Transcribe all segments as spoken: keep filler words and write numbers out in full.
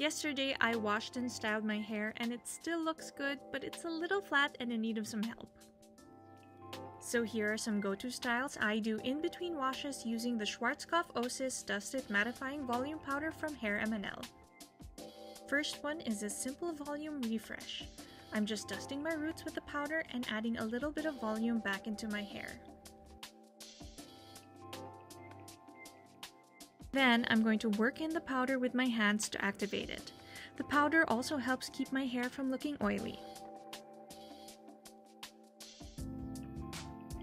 Yesterday I washed and styled my hair and it still looks good, but it's a little flat and in need of some help. So here are some go-to styles I do in between washes using the Schwarzkopf Osis Dust It Mattifying Volume Powder from HairMNL. First one is a simple volume refresh. I'm just dusting my roots with the powder and adding a little bit of volume back into my hair. Then I'm going to work in the powder with my hands to activate it. The powder also helps keep my hair from looking oily.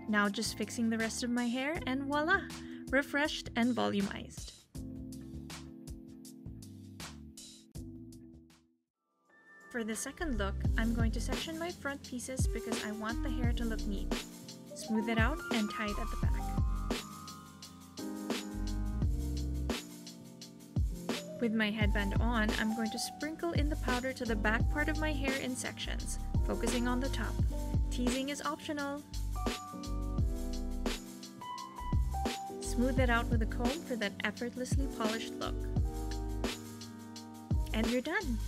Now just fixing the rest of my hair and voila! Refreshed and volumized. For the second look, I'm going to section my front pieces because I want the hair to look neat. Smooth it out and tie it at the back. With my headband on, I'm going to sprinkle in the powder to the back part of my hair in sections, focusing on the top. Teasing is optional. Smooth it out with a comb for that effortlessly polished look. And you're done!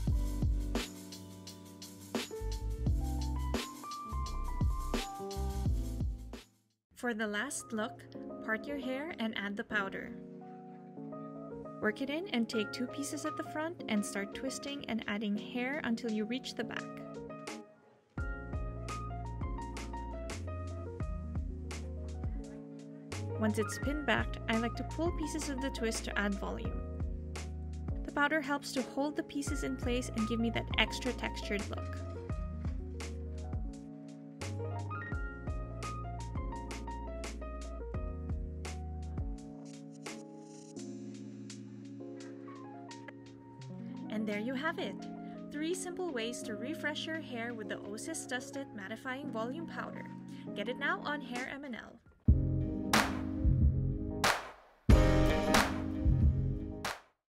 For the last look, part your hair and add the powder. Work it in and take two pieces at the front and start twisting and adding hair until you reach the back. Once it's pinned back, I like to pull pieces of the twist to add volume. The powder helps to hold the pieces in place and give me that extra textured look. And there you have it! Three simple ways to refresh your hair with the Osis Dust It Mattifying Volume Powder. Get it now on HairMNL.